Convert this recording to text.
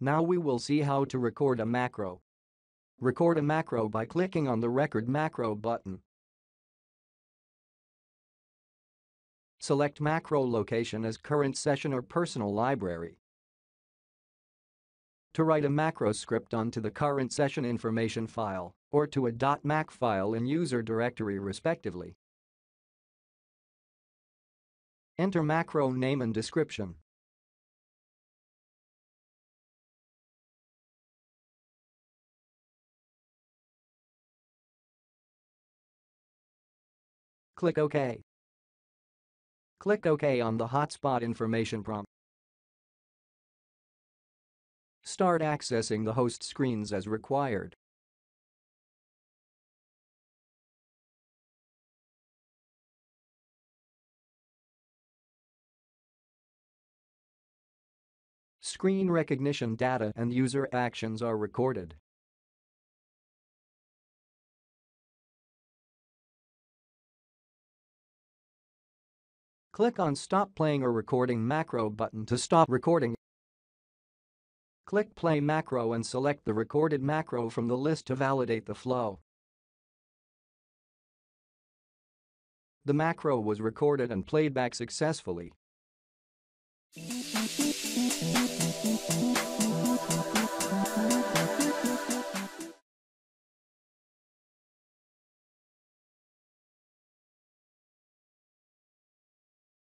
Now we will see how to record a macro. Record a macro by clicking on the Record Macro button. Select macro location as current session or personal library. To write a macro script onto the current session information file or to a .mac file in user directory respectively. Enter macro name and description. Click OK. Click OK on the hotspot information prompt. Start accessing the host screens as required. Screen recognition data and user actions are recorded. Click on Stop Playing or Recording Macro button to stop recording. Click Play Macro and select the recorded macro from the list to validate the flow. The macro was recorded and played back successfully.